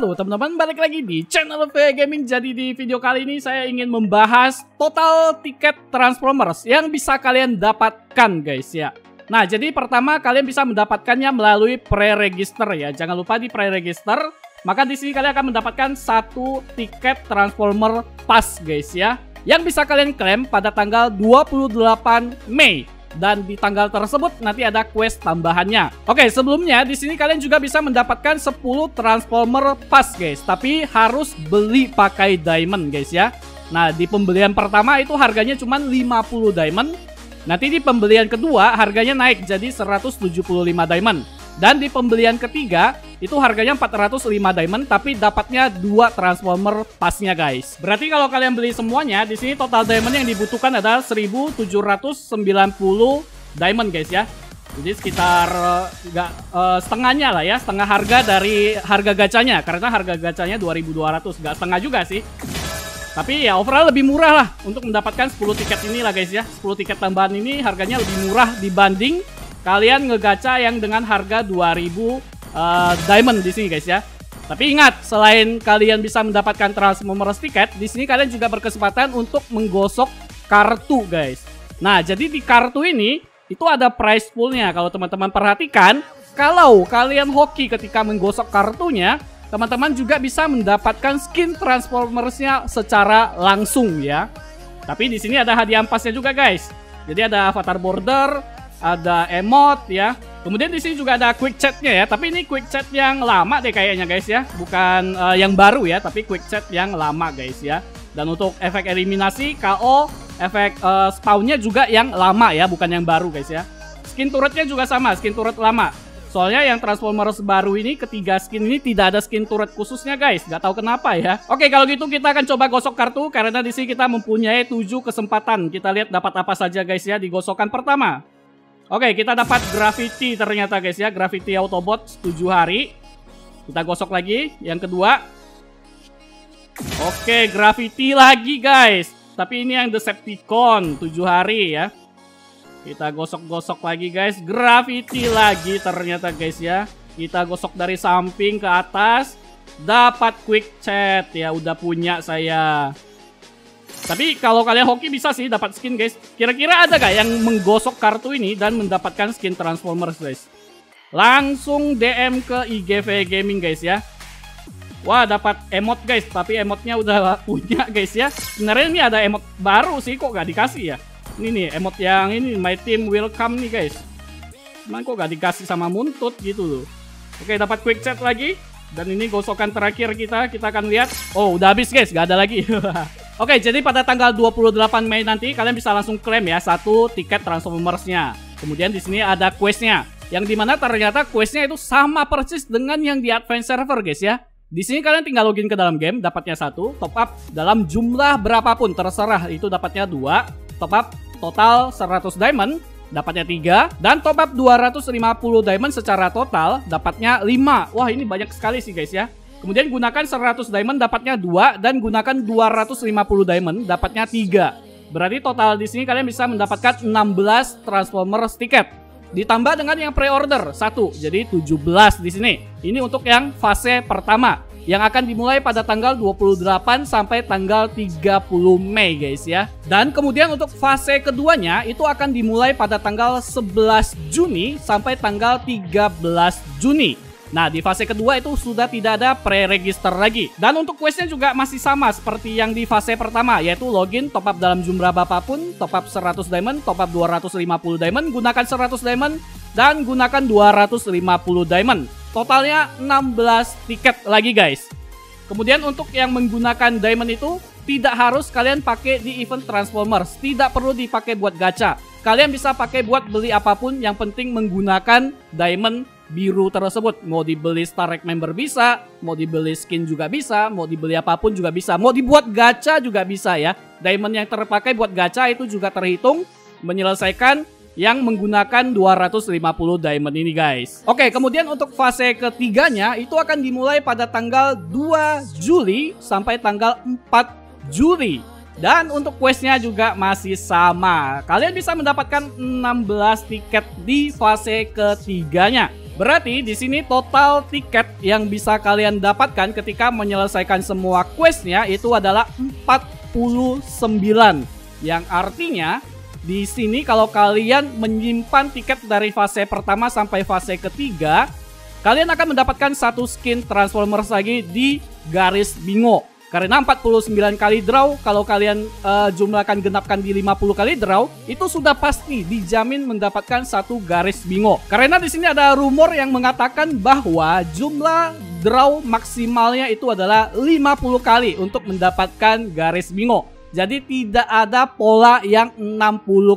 Halo teman-teman, balik lagi di channel VY Gaming. Jadi di video kali ini saya ingin membahas total tiket Transformers yang bisa kalian dapatkan guys ya. Nah jadi pertama kalian bisa mendapatkannya melalui pre-register ya. Jangan lupa di pre-register. Maka di sini kalian akan mendapatkan satu tiket Transformer Pass guys ya. Yang bisa kalian klaim pada tanggal 28 Mei. Dan di tanggal tersebut nanti ada quest tambahannya. Oke, sebelumnya di sini kalian juga bisa mendapatkan 10 Transformer Pass guys, tapi harus beli pakai diamond guys ya. Nah, di pembelian pertama itu harganya cuma 50 diamond. Nanti di pembelian kedua harganya naik jadi 175 diamond. Dan di pembelian ketiga itu harganya 405 diamond tapi dapatnya 2 Transformer Pass-nya guys. Berarti kalau kalian beli semuanya di sini total diamond yang dibutuhkan adalah 1790 diamond guys ya. Jadi sekitar setengahnya lah ya, setengah harga dari harga gacanya karena harga gacanya 2200, nggak setengah juga sih. Tapi ya overall lebih murah lah untuk mendapatkan 10 tiket ini lah guys ya. 10 tiket tambahan ini harganya lebih murah dibanding kalian ngegacha yang dengan harga 2000 diamond di sini guys ya. Tapi ingat, selain kalian bisa mendapatkan Transformers tiket, di sini kalian juga berkesempatan untuk menggosok kartu guys. Nah, jadi di kartu ini itu ada prize poolnya. Kalau teman-teman perhatikan, kalau kalian hoki ketika menggosok kartunya, teman-teman juga bisa mendapatkan skin Transformersnya secara langsung ya. Tapi di sini ada hadiah ampasnya juga guys. Jadi ada avatar border, ada emote ya. Kemudian di sini juga ada quick chatnya ya. Tapi ini quick chat yang lama deh kayaknya guys ya. Bukan yang baru ya, tapi quick chat yang lama guys ya. Dan untuk efek eliminasi, KO, efek spawnnya juga yang lama ya, bukan yang baru guys ya. Skin turretnya juga sama, skin turret lama. Soalnya yang Transformers baru ini, ketiga skin ini tidak ada skin turret khususnya guys. Gak tahu kenapa ya. Oke, kalau gitu kita akan coba gosok kartu. Karena di sini kita mempunyai 7 kesempatan. Kita lihat dapat apa saja guys ya di gosokan pertama. Oke, kita dapat Gravity ternyata guys ya. Gravity Autobot 7 hari. Kita gosok lagi. Yang kedua. Oke, Gravity lagi guys. Tapi ini yang Decepticon 7 hari ya. Kita gosok-gosok lagi guys. Gravity lagi ternyata guys ya. Kita gosok dari samping ke atas. Dapat quick chat ya. Udah punya saya. Tapi kalau kalian hoki bisa sih dapat skin guys. Kira-kira ada gak yang menggosok kartu ini dan mendapatkan skin Transformers guys? Langsung DM ke IG VY Gaming guys ya. Wah, dapat emote guys. Tapi emotnya udah punya guys ya. Sebenarnya ini ada emot baru sih, kok gak dikasih ya. Ini nih emot yang ini, my team welcome nih guys. Cuman kok gak dikasih sama Muntut gitu loh. Oke, dapat quick chat lagi. Dan ini gosokan terakhir kita. Kita akan lihat. Oh, udah habis guys, gak ada lagi. Oke, jadi pada tanggal 28 Mei nanti kalian bisa langsung klaim ya satu tiket Transformers-nya. Kemudian di sini ada quest-nya. Yang dimana ternyata quest-nya itu sama persis dengan yang di Advance Server guys ya. Di sini kalian tinggal login ke dalam game, dapatnya satu, top up dalam jumlah berapapun terserah, itu dapatnya 2, top up total 100 diamond, dapatnya 3, dan top up 250 diamond secara total, dapatnya 5. Wah, ini banyak sekali sih guys ya. Kemudian gunakan 100 diamond dapatnya 2, dan gunakan 250 diamond dapatnya 3. Berarti total di sini kalian bisa mendapatkan 16 Transformers tiket. Ditambah dengan yang pre-order 1, jadi 17 di sini. Ini untuk yang fase pertama yang akan dimulai pada tanggal 28 sampai tanggal 30 Mei guys ya. Dan kemudian untuk fase keduanya itu akan dimulai pada tanggal 11 Juni sampai tanggal 13 Juni. Nah, di fase kedua itu sudah tidak ada pre-register lagi. Dan untuk questnya juga masih sama seperti yang di fase pertama, yaitu login, top up dalam jumlah apapun, top up 100 diamond, top up 250 diamond, gunakan 100 diamond, dan gunakan 250 diamond. Totalnya 16 tiket lagi guys. Kemudian untuk yang menggunakan diamond itu, tidak harus kalian pakai di event Transformers. Tidak perlu dipakai buat gacha. Kalian bisa pakai buat beli apapun, yang penting menggunakan diamond biru tersebut. Mau dibeli Star Rex Member bisa, mau dibeli skin juga bisa, mau dibeli apapun juga bisa, mau dibuat gacha juga bisa ya. Diamond yang terpakai buat gacha itu juga terhitung menyelesaikan yang menggunakan 250 diamond ini guys. Oke, kemudian untuk fase ketiganya itu akan dimulai pada tanggal 2 Juli sampai tanggal 4 Juli. Dan untuk questnya juga masih sama. Kalian bisa mendapatkan 16 tiket di fase ketiganya. Berarti di sini total tiket yang bisa kalian dapatkan ketika menyelesaikan semua questnya itu adalah 49. Yang artinya di sini kalau kalian menyimpan tiket dari fase pertama sampai fase ketiga, kalian akan mendapatkan satu skin Transformers lagi di garis bingo. Karena 49 kali draw, kalau kalian jumlahkan genapkan di 50 kali draw, itu sudah pasti dijamin mendapatkan satu garis bingo. Karena di sini ada rumor yang mengatakan bahwa jumlah draw maksimalnya itu adalah 50 kali untuk mendapatkan garis bingo. Jadi tidak ada pola yang 60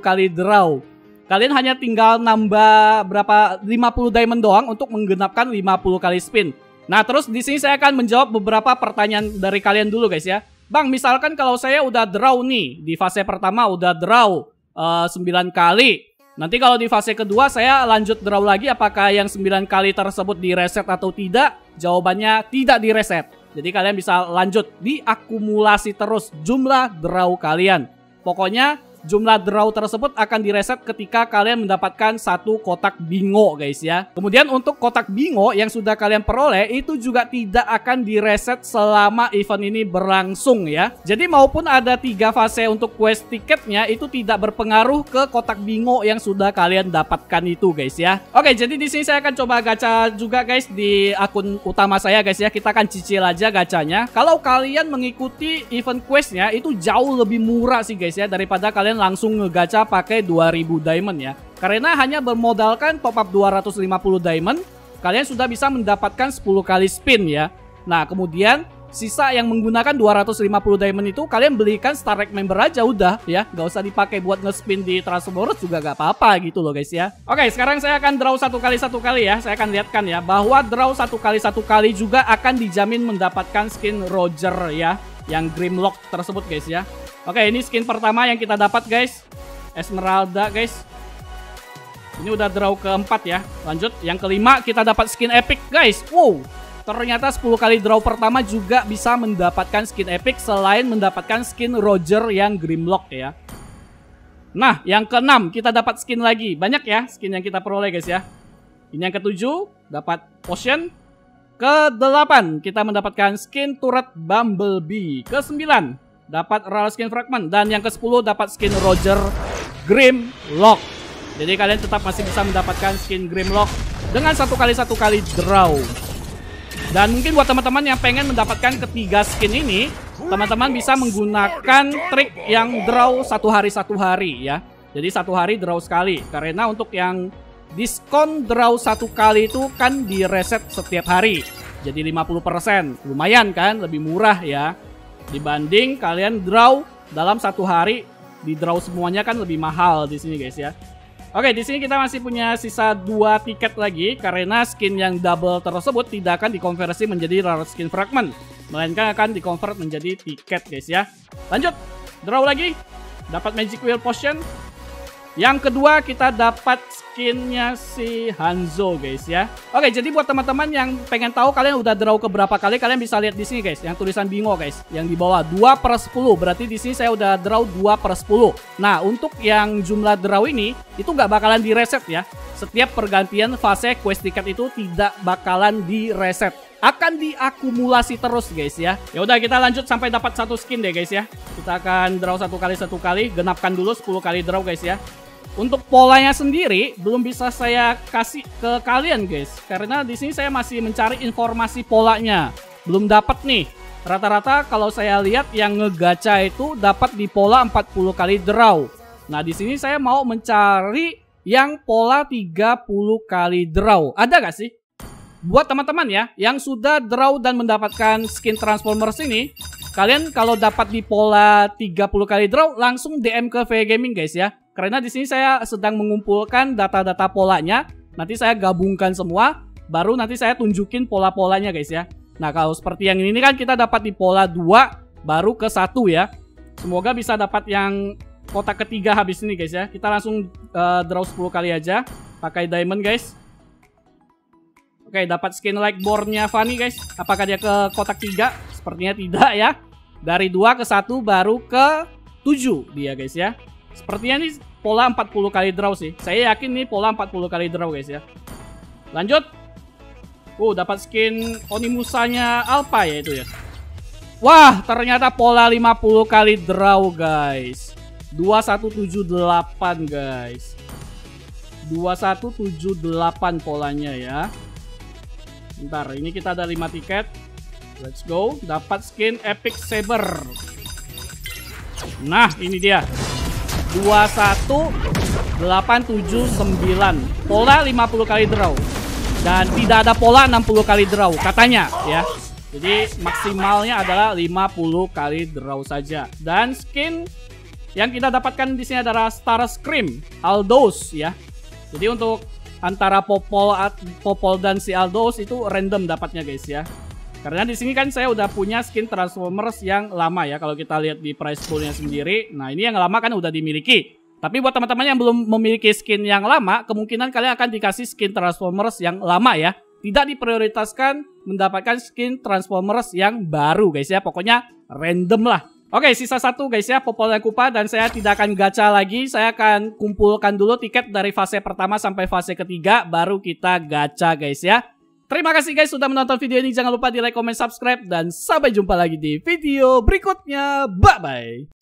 kali draw. Kalian hanya tinggal nambah berapa 50 diamond doang untuk menggenapkan 50 kali spin. Nah, terus di sini saya akan menjawab beberapa pertanyaan dari kalian dulu guys ya. Bang, misalkan kalau saya udah draw nih, di fase pertama udah draw 9 kali. Nanti kalau di fase kedua saya lanjut draw lagi, apakah yang 9 kali tersebut direset atau tidak? Jawabannya tidak direset. Jadi kalian bisa lanjut diakumulasi terus jumlah draw kalian. Pokoknya jumlah draw tersebut akan direset ketika kalian mendapatkan satu kotak bingo guys ya. Kemudian untuk kotak bingo yang sudah kalian peroleh itu juga tidak akan direset selama event ini berlangsung ya. Jadi maupun ada 3 fase untuk quest tiketnya itu tidak berpengaruh ke kotak bingo yang sudah kalian dapatkan itu guys ya. Oke, jadi di sini saya akan coba gacha juga guys di akun utama saya guys ya. Kita akan cicil aja gacanya. Kalau kalian mengikuti event questnya itu jauh lebih murah sih guys ya daripada kalian langsung ngegacha pakai 2000 diamond ya. Karena hanya bermodalkan top up 250 diamond, kalian sudah bisa mendapatkan 10 kali spin ya. Nah, kemudian sisa yang menggunakan 250 diamond itu kalian belikan Star Rex member aja udah ya. Gak usah dipakai buat nge-spin di Transformers juga gak apa-apa gitu loh guys ya. Oke, sekarang saya akan draw 1 kali 1 kali ya. Saya akan lihatkan ya bahwa draw 1 kali 1 kali juga akan dijamin mendapatkan skin Roger ya, yang Grimlock tersebut guys ya. Oke, ini skin pertama yang kita dapat guys, Esmeralda guys. Ini udah draw keempat ya. Lanjut yang kelima kita dapat skin epic guys. Wow, ternyata 10 kali draw pertama juga bisa mendapatkan skin epic selain mendapatkan skin Roger yang Grimlock ya. Nah, yang keenam kita dapat skin lagi. Banyak ya skin yang kita peroleh guys ya. Ini yang ketujuh dapat potion. Ke-8 kita mendapatkan skin turret Bumblebee. Ke-9 dapat raw skin fragment, dan yang ke-10 dapat skin Roger Grimlock. Jadi kalian tetap masih bisa mendapatkan skin Grimlock dengan 1 kali 1 kali draw. Dan mungkin buat teman-teman yang pengen mendapatkan ketiga skin ini, teman-teman bisa menggunakan trik yang draw 1 hari 1 hari ya. Jadi 1 hari draw sekali. Karena untuk yang diskon draw 1 kali itu kan direset setiap hari. Jadi 50%. Lumayan kan, lebih murah ya. Dibanding kalian draw dalam 1 hari, di draw semuanya kan lebih mahal di sini guys ya. Oke, di sini kita masih punya sisa 2 tiket lagi karena skin yang double tersebut tidak akan dikonversi menjadi rare skin fragment, melainkan akan dikonvert menjadi tiket guys ya. Lanjut, draw lagi, dapat magic wheel potion. Yang kedua kita dapat skinnya si Hanzo guys ya. Oke, jadi buat teman-teman yang pengen tahu kalian udah draw ke berapa kali, kalian bisa lihat di sini guys, yang tulisan bingo guys, yang di bawah 2/10. Berarti di sini saya udah draw 2/10. Nah, untuk yang jumlah draw ini itu nggak bakalan direset ya. Setiap pergantian fase quest ticket itu tidak bakalan direset. Akan diakumulasi terus guys ya. Ya udah, kita lanjut sampai dapat 1 skin deh guys ya. Kita akan draw 1 kali 1 kali, genapkan dulu 10 kali draw guys ya. Untuk polanya sendiri belum bisa saya kasih ke kalian guys, karena di sini saya masih mencari informasi polanya. Belum dapat nih. Rata-rata kalau saya lihat yang ngegacha itu dapat di pola 40 kali draw. Nah, di sini saya mau mencari yang pola 30 kali draw. Ada gak sih? Buat teman-teman ya, yang sudah draw dan mendapatkan skin Transformers ini, kalian kalau dapat di pola 30 kali draw, langsung DM ke VY Gaming guys ya. Karena di sini saya sedang mengumpulkan data-data polanya, nanti saya gabungkan semua, baru nanti saya tunjukin pola-polanya guys ya. Nah, kalau seperti yang ini kan kita dapat di pola 2, baru ke 1 ya. Semoga bisa dapat yang kotak ketiga habis ini guys ya. Kita langsung draw 10 kali aja, pakai diamond guys. Oke, dapat skin Lightborn-nya Fanny guys. Apakah dia ke kotak 3? Sepertinya tidak ya. Dari 2 ke 1 baru ke 7 dia guys ya. Sepertinya nih pola 40 kali draw sih. Saya yakin nih pola 40 kali draw guys ya. Lanjut. Dapat skin Onimusanya Alpha ya itu ya. Wah, ternyata pola 50 kali draw, guys. 2178, guys. 2178 polanya ya. Bentar, ini kita ada 5 tiket. Let's go. Dapat skin Epic Saber. Nah, ini dia. 21879. Pola 50 kali draw. Dan tidak ada pola 60 kali draw katanya ya. Jadi maksimalnya adalah 50 kali draw saja. Dan skin yang kita dapatkan di sini adalah Star Scream Aldous ya. Jadi untuk antara Popol dan si Aldous itu random dapatnya guys ya. Karena di sini kan saya udah punya skin Transformers yang lama ya. Kalau kita lihat di price poolnya sendiri. Nah ini yang lama kan udah dimiliki. Tapi buat teman-teman yang belum memiliki skin yang lama, kemungkinan kalian akan dikasih skin Transformers yang lama ya. Tidak diprioritaskan mendapatkan skin Transformers yang baru guys ya. Pokoknya random lah. Oke, sisa satu guys ya, Popol dan Kupa. Dan saya tidak akan gacha lagi. Saya akan kumpulkan dulu tiket dari fase pertama sampai fase ketiga. Baru kita gacha guys ya. Terima kasih guys sudah menonton video ini. Jangan lupa di like, comment, subscribe. Dan sampai jumpa lagi di video berikutnya. Bye-bye.